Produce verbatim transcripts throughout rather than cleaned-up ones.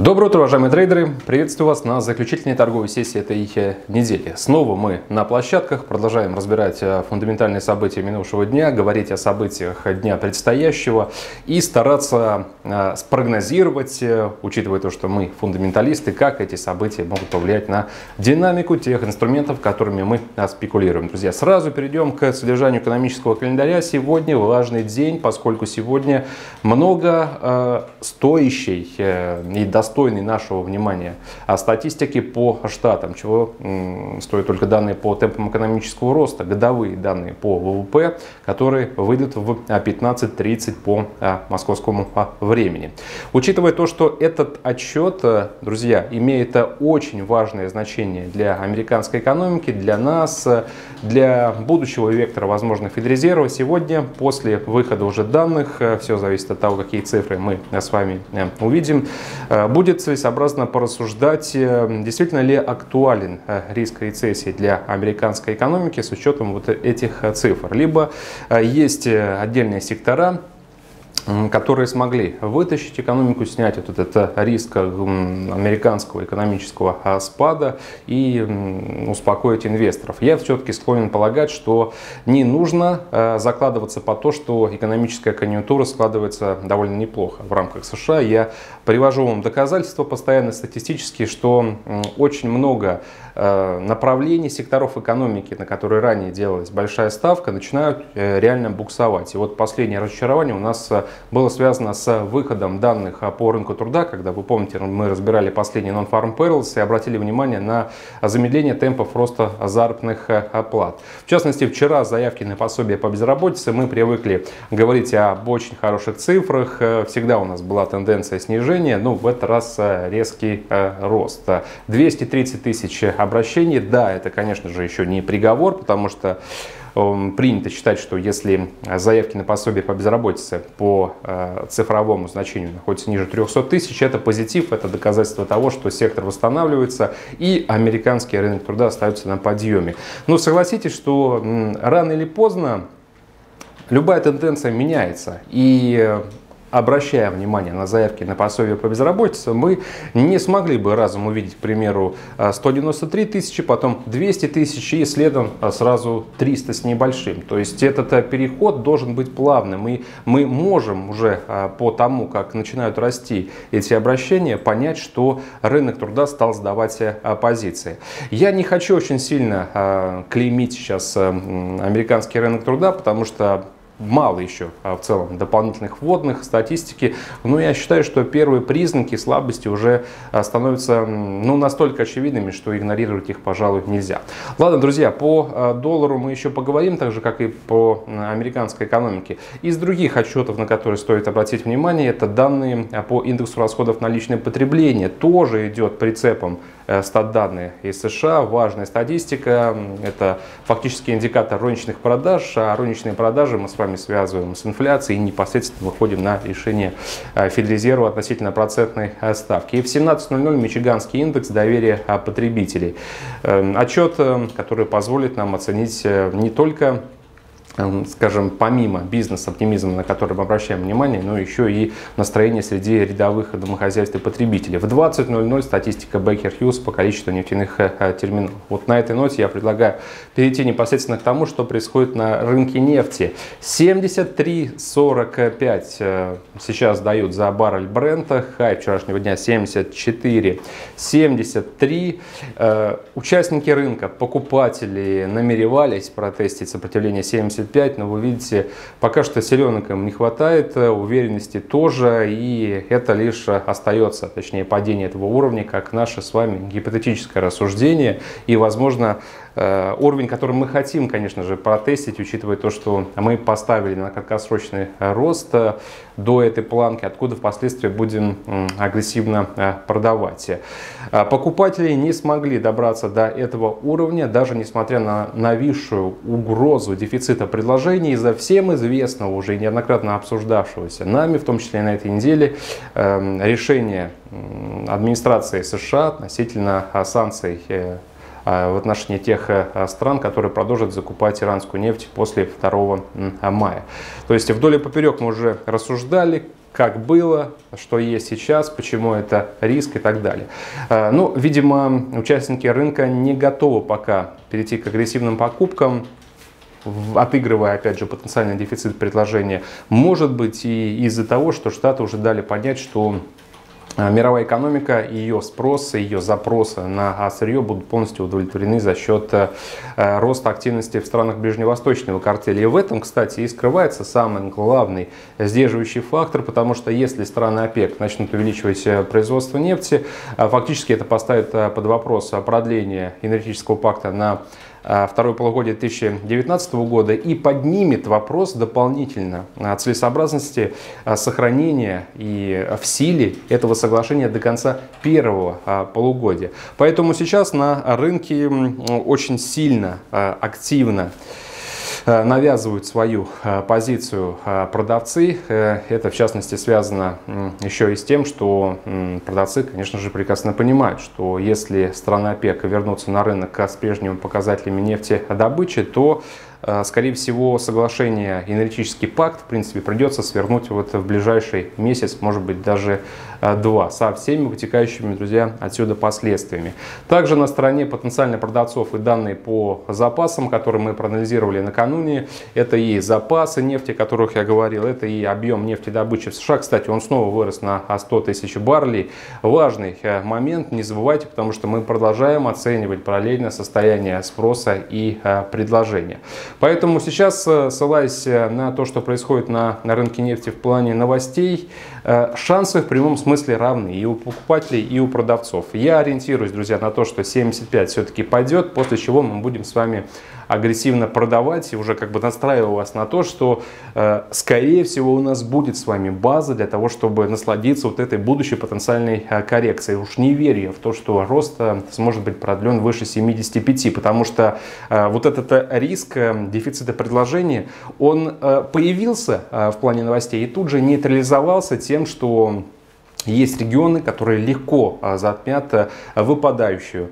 Доброе утро, уважаемые трейдеры! Приветствую вас на заключительной торговой сессии этой недели. Снова мы на площадках, продолжаем разбирать фундаментальные события минувшего дня, говорить о событиях дня предстоящего и стараться спрогнозировать, учитывая то, что мы фундаменталисты, как эти события могут повлиять на динамику тех инструментов, которыми мы спекулируем. Друзья, сразу перейдем к содержанию экономического календаря. Сегодня важный день, поскольку сегодня много стоящей и достаточно достойный нашего внимания статистики по штатам, чего стоят только данные по темпам экономического роста, годовые данные по ВВП, которые выйдут в пятнадцать тридцать по московскому времени. Учитывая то, что этот отчет, друзья, имеет очень важное значение для американской экономики, для нас, для будущего вектора возможных Федрезерва, сегодня после выхода уже данных, все зависит от того, какие цифры мы с вами увидим, будет целесообразно порассуждать, действительно ли актуален риск рецессии для американской экономики с учетом вот этих цифр. Либо есть отдельные сектора, которые смогли вытащить экономику, снять вот этот риск американского экономического спада и успокоить инвесторов. Я все-таки склонен полагать, что не нужно закладываться по то, что экономическая конъюнктура складывается довольно неплохо в рамках США. Я привожу вам доказательства постоянно статистические, что очень много направлений, секторов экономики, на которые ранее делалась большая ставка, начинают реально буксовать. И вот последнее разочарование у нас было связано с выходом данных по рынку труда, когда, вы помните, мы разбирали последний non-farm perils и обратили внимание на замедление темпов роста заработных плат. В частности, вчера заявки на пособие по безработице, мы привыкли говорить об очень хороших цифрах, всегда у нас была тенденция снижения, но в этот раз резкий рост. двести тридцать тысяч обращений, да, это, конечно же, еще не приговор, потому что принято считать, что если заявки на пособие по безработице по цифровому значению находятся ниже трёхсот тысяч, это позитив, это доказательство того, что сектор восстанавливается и американский рынок труда остается на подъеме. Но согласитесь, что рано или поздно любая тенденция меняется, и обращая внимание на заявки на пособие по безработице, мы не смогли бы разом увидеть, к примеру, сто девяносто три тысячи, потом двести тысяч и следом сразу триста с небольшим. То есть этот переход должен быть плавным, и мы можем уже по тому, как начинают расти эти обращения, понять, что рынок труда стал сдавать позиции. Я не хочу очень сильно клеймить сейчас американский рынок труда, потому что мало еще в целом дополнительных вводных, статистики, но я считаю, что первые признаки слабости уже становятся ну, настолько очевидными, что игнорировать их, пожалуй, нельзя. Ладно, друзья, по доллару мы еще поговорим, так же, как и по американской экономике. Из других отчетов, на которые стоит обратить внимание, это данные по индексу расходов на личное потребление. Тоже идет прицепом статданные из США. Важная статистика, это фактически индикатор розничных продаж, а розничные продажи мы с вами связываем с инфляцией и непосредственно выходим на решение Федрезерва относительно процентной ставки. И в семнадцать ноль ноль мичиганский индекс доверия потребителей. Отчет, который позволит нам оценить не только, скажем, помимо бизнес-оптимизма, на который мы обращаем внимание, но еще и настроение среди рядовых домохозяйств и потребителей. В двадцать ноль ноль статистика Baker Hughes по количеству нефтяных терминалов. Вот на этой ноте я предлагаю перейти непосредственно к тому, что происходит на рынке нефти. семьдесят три сорок пять сейчас дают за баррель Брента, хай вчерашнего дня семьдесят четыре семьдесят три. Участники рынка, покупатели намеревались протестить сопротивление семьдесят пять, но вы видите, пока что селенок им не хватает, уверенности тоже, и это лишь остается, точнее падение этого уровня, как наше с вами гипотетическое рассуждение, и возможно уровень, который мы хотим, конечно же, протестить, учитывая то, что мы поставили на краткосрочный рост до этой планки, откуда впоследствии будем агрессивно продавать. Покупатели не смогли добраться до этого уровня, даже несмотря на нависшую угрозу дефицита предложений из-за всем известного, уже неоднократно обсуждавшегося нами, в том числе и на этой неделе, решения администрации США относительно санкций в отношении тех стран, которые продолжат закупать иранскую нефть после второго мая. То есть вдоль и поперек мы уже рассуждали, как было, что есть сейчас, почему это риск и так далее. Ну, видимо, участники рынка не готовы пока перейти к агрессивным покупкам, отыгрывая, опять же, потенциальный дефицит предложения. Может быть, и из-за того, что Штаты уже дали понять, что мировая экономика, ее спрос, ее запросы на сырье будут полностью удовлетворены за счет роста активности в странах ближневосточного картеля. И в этом, кстати, и скрывается самый главный сдерживающий фактор, потому что если страны ОПЕК начнут увеличивать производство нефти, фактически это поставит под вопрос продление энергетического пакта на второе полугодие две тысячи девятнадцатого года и поднимет вопрос дополнительно целесообразности сохранения и в силе этого соглашения до конца первого полугодия. Поэтому сейчас на рынке очень сильно, активно навязывают свою позицию продавцы. Это, в частности, связано еще и с тем, что продавцы, конечно же, прекрасно понимают, что если страны ОПЕК вернутся на рынок с прежними показателями нефтедобычи, то, скорее всего, соглашение, энергетический пакт, в принципе, придется свернуть вот в ближайший месяц, может быть, даже два, со всеми вытекающими, друзья, отсюда последствиями. Также на стороне потенциально продавцов и данные по запасам, которые мы проанализировали накануне, это и запасы нефти, о которых я говорил, это и объем нефтедобычи в США. Кстати, он снова вырос на сто тысяч баррелей. Важный момент, не забывайте, потому что мы продолжаем оценивать параллельно состояние спроса и предложения. Поэтому сейчас, ссылаясь на то, что происходит на, на рынке нефти в плане новостей, шансы в прямом смысле равны и у покупателей, и у продавцов. Я ориентируюсь, друзья, на то, что семьдесят пять все-таки пойдет, после чего мы будем с вами агрессивно продавать и уже как бы настраиваю вас на то, что, скорее всего, у нас будет с вами база для того, чтобы насладиться вот этой будущей потенциальной коррекцией. Уж не верю я в то, что рост сможет быть продлен выше семидесяти пяти, потому что вот этот риск дефицита предложения, он появился в плане новостей и тут же нейтрализовался тем, что есть регионы, которые легко затмят выпадающую,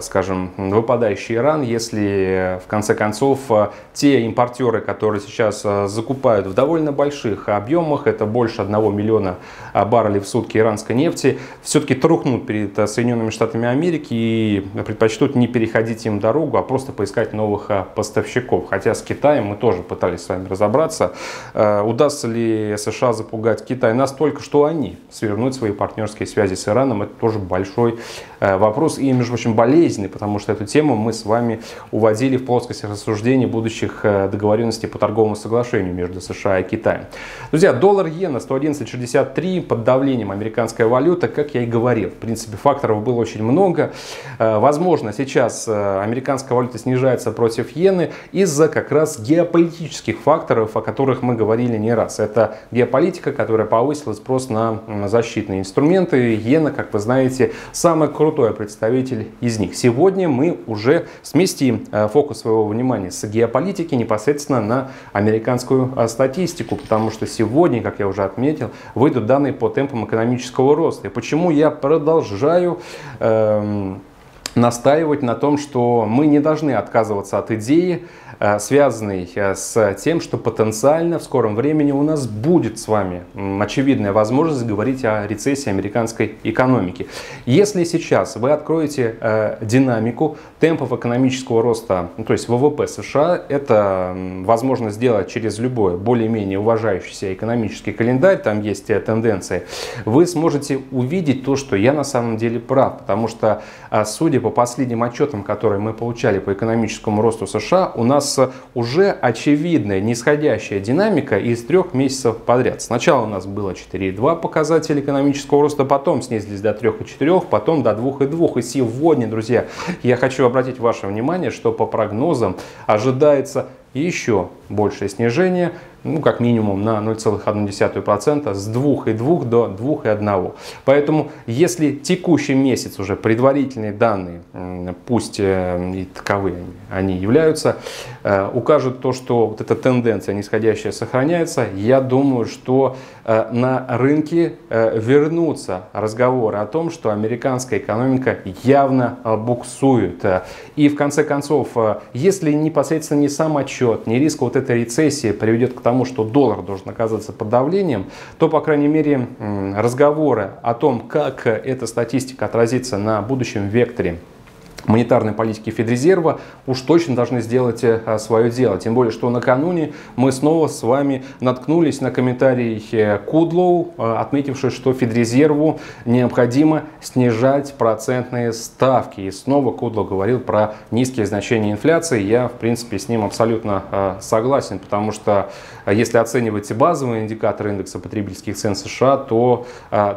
скажем, выпадающий Иран, если в конце концов те импортеры, которые сейчас закупают в довольно больших объемах, это больше одного миллиона баррелей в сутки иранской нефти, все-таки трухнут перед Соединенными Штатами Америки и предпочтут не переходить им дорогу, а просто поискать новых поставщиков. Хотя с Китаем мы тоже пытались с вами разобраться, удастся ли США запугать Китай настолько, что они свернут свои партнерские связи с Ираном, это тоже большой вопрос и, между прочим, болезненный, потому что эту тему мы с вами уводили в плоскость рассуждений будущих договоренностей по торговому соглашению между США и Китаем. Друзья, доллар-иена сто одиннадцать шестьдесят три, под давлением американская валюта, как я и говорил. В принципе, факторов было очень много. Возможно, сейчас американская валюта снижается против иены из-за как раз геополитических факторов, о которых мы говорили не раз. Это геополитика, которая повысила спрос на защитные инструменты. Иена, как вы знаете, самый крутой представитель из них. Сегодня мы уже сместим фокус своего внимания с геополитики непосредственно на американскую статистику, потому что сегодня, как я уже отметил, выйдут данные по темпам экономического роста. И почему я продолжаю эм, настаивать на том, что мы не должны отказываться от идеи, связанный с тем, что потенциально в скором времени у нас будет с вами очевидная возможность говорить о рецессии американской экономики. Если сейчас вы откроете э, динамику темпов экономического роста, ну, то есть ВВП США, это возможно сделать через любой более-менее уважающийся экономический календарь, там есть тенденции, вы сможете увидеть то, что я на самом деле прав, потому что, судя по последним отчетам, которые мы получали по экономическому росту США, у нас уже очевидная нисходящая динамика из трех месяцев подряд. Сначала у нас было четыре и две показателя экономического роста, потом снизились до трёх и четырёх, потом до двух и двух. И сегодня, друзья, я хочу обратить ваше внимание, что по прогнозам ожидается еще большее снижение, ну, как минимум на ноль целых одну десятую процента, с двух и двух до двух и одной. Поэтому, если текущий месяц уже предварительные данные, пусть и таковы они являются, укажут то, что вот эта тенденция нисходящая сохраняется, я думаю, что на рынке вернутся разговоры о том, что американская экономика явно буксует. И в конце концов, если непосредственно не сам отчет, не риск вот этой рецессии приведет к тому, что доллар должен оказаться под давлением, то, по крайней мере, разговоры о том, как эта статистика отразится на будущем векторе монетарной политики Федрезерва, уж точно должны сделать свое дело. Тем более, что накануне мы снова с вами наткнулись на комментарий Кудлоу, отметивший, что Федрезерву необходимо снижать процентные ставки. И снова Кудлоу говорил про низкие значения инфляции. Я, в принципе, с ним абсолютно согласен, потому что если оценивать базовый индикатор индекса потребительских цен США, то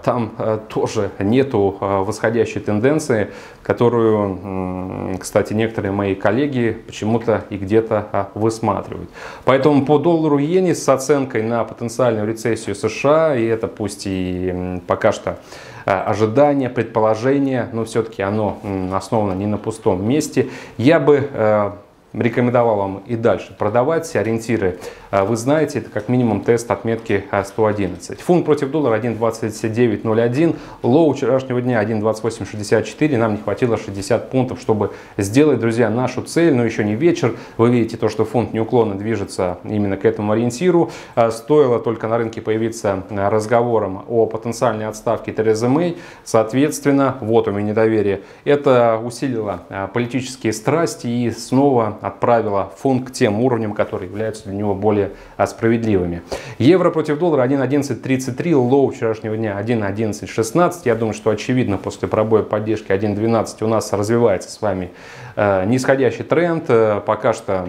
там тоже нету восходящей тенденции, которую, кстати, некоторые мои коллеги почему-то и где-то высматривают. Поэтому по доллару иене с оценкой на потенциальную рецессию США, и это пусть и пока что ожидание, предположение, но все-таки оно основано не на пустом месте, я бы рекомендовал вам и дальше продавать. Ориентиры вы знаете, это как минимум тест отметки сто одиннадцать. Фунт против доллара один двадцать девять ноль один, лоу вчерашнего дня один двадцать восемь шестьдесят четыре, нам не хватило шестьдесят пунктов, чтобы сделать, друзья, нашу цель, но еще не вечер. Вы видите то, что фунт неуклонно движется именно к этому ориентиру. Стоило только на рынке появиться разговором о потенциальной отставке Терезы Мэй, соответственно, вот у меня недоверие. Это усилило политические страсти и снова отправила фунт к тем уровням, которые являются для него более справедливыми. Евро против доллара один одиннадцать тридцать три, лоу вчерашнего дня один одиннадцать шестнадцать. Я думаю, что очевидно, после пробоя поддержки один двенадцать у нас развивается с вами э, нисходящий тренд. Э, пока что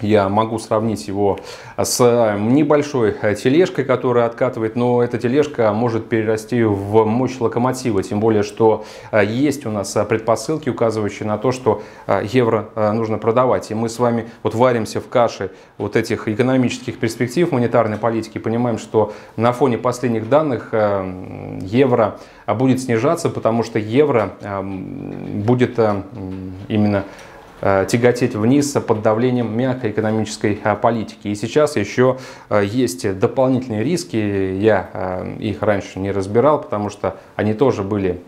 я могу сравнить его с небольшой тележкой, которая откатывает, но эта тележка может перерасти в мощь локомотива. Тем более, что есть у нас предпосылки, указывающие на то, что евро нужно продавать. И мы с вами вот варимся в каше вот этих экономических перспектив монетарной политики. Понимаем, что на фоне последних данных евро будет снижаться, потому что евро будет именно тяготеть вниз под давлением мягкой экономической политики. И сейчас еще есть дополнительные риски, я их раньше не разбирал, потому что они тоже были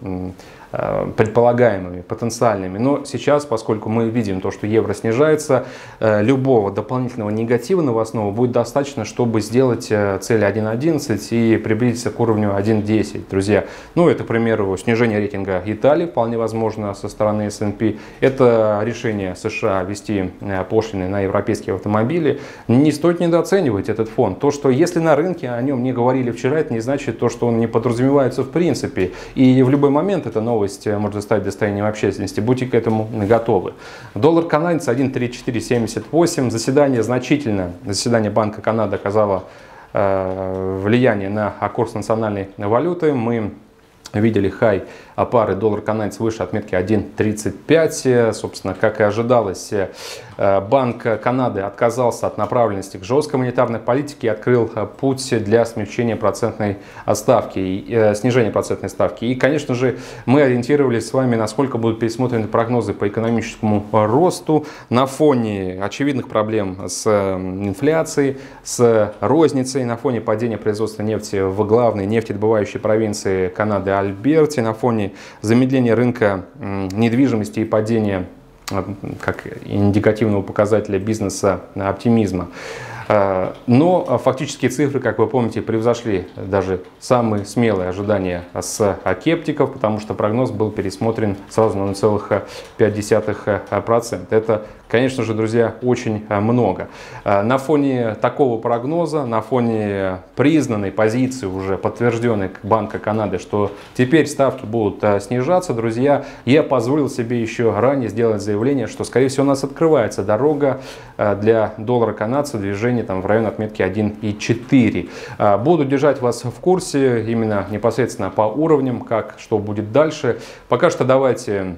предполагаемыми, потенциальными. Но сейчас, поскольку мы видим то, что евро снижается, любого дополнительного негатива новостного будет достаточно, чтобы сделать цель один одиннадцать и приблизиться к уровню один десять, друзья. Ну, это, к примеру, снижение рейтинга Италии, вполне возможно, со стороны эс энд пи. Это решение США ввести пошлины на европейские автомобили. Не стоит недооценивать этот фон. То, что если на рынке о нем не говорили вчера, это не значит то, что он не подразумевается в принципе. И в любой момент эта новость может стать достоянием общественности. Будьте к этому готовы. Доллар канадец один тридцать четыре семьдесят восемь. Заседание значительно, заседание Банка Канады оказало э, влияние на курс национальной валюты. Мы видели хай пары доллар канадец выше отметки один тридцать пять. Собственно, как и ожидалось, Банк Канады отказался от направленности к жесткой монетарной политике и открыл путь для смягчения процентной ставки, снижения процентной ставки. И, конечно же, мы ориентировались с вами, насколько будут пересмотрены прогнозы по экономическому росту на фоне очевидных проблем с инфляцией, с розницей, на фоне падения производства нефти в главной нефтедобывающей провинции Канады Альберте, на фоне замедления рынка недвижимости и падения как индикативного показателя бизнеса оптимизма. Но фактические цифры, как вы помните, превзошли даже самые смелые ожидания с скептиков, потому что прогноз был пересмотрен сразу на ноль целых пять десятых процента. Это, конечно же, друзья, очень много. На фоне такого прогноза, на фоне признанной позиции, уже подтвержденной Банка Канады, что теперь ставки будут снижаться, друзья, я позволил себе еще ранее сделать заявление, что, скорее всего, у нас открывается дорога для доллара канадца, движение там в район отметки один и четыре. Буду держать вас в курсе именно непосредственно по уровням, как что будет дальше. Пока что давайте,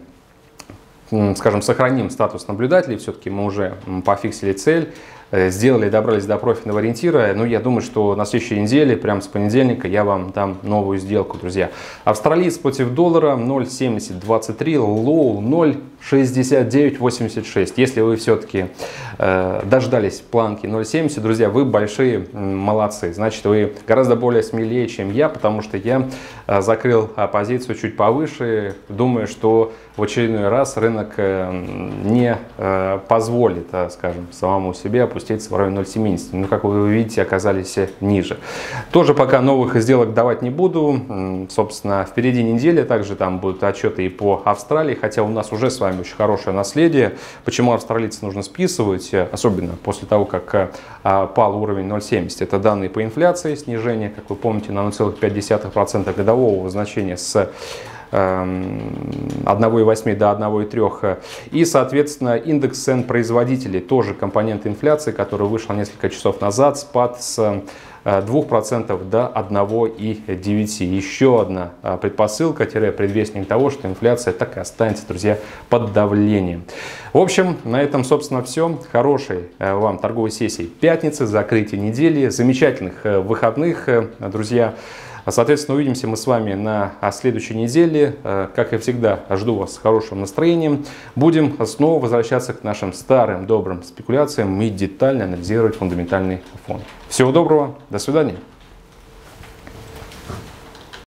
скажем, сохраним статус наблюдателей. Все-таки мы уже пофиксили цель. сделали, добрались до профильного ориентира. Ну, я думаю, что на следующей неделе, прямо с понедельника, я вам дам новую сделку, друзья. Австралиец против доллара ноль семьдесят двадцать три, лоу ноль шестьдесят девять восемьдесят шесть. Если вы все-таки э, дождались планки ноль семьдесят, друзья, вы большие молодцы. Значит, вы гораздо более смелее, чем я, потому что я э, закрыл позицию чуть повыше. Думаю, что в очередной раз рынок э, не э, позволит, э, скажем, самому себе опуститься в район ноль семьдесят. Ну, как вы видите, оказались ниже. Тоже пока новых сделок давать не буду. Собственно, впереди неделя. Также там будут отчеты и по Австралии, хотя у нас уже с вами очень хорошее наследие. Почему австралийцев нужно списывать, особенно после того, как пал уровень ноль семьдесят? Это данные по инфляции, снижение, как вы помните, на ноль целых пять десятых процента годового значения с одна целая восемь десятых до одна целая три десятых. И, соответственно, индекс цен производителей, тоже компонент инфляции, который вышел несколько часов назад, спад с двух процентов до одной целой девяти десятых. Еще одна предпосылка, предвестник того, что инфляция так и останется, друзья, под давлением. В общем, на этом, собственно, все. Хорошей вам торговой сессии пятницы, закрытия недели, замечательных выходных, друзья. Соответственно, увидимся мы с вами на следующей неделе. Как и всегда, жду вас с хорошим настроением. Будем снова возвращаться к нашим старым добрым спекуляциям и детально анализировать фундаментальный фон. Всего доброго, до свидания.